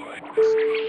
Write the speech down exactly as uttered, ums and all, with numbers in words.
Lord.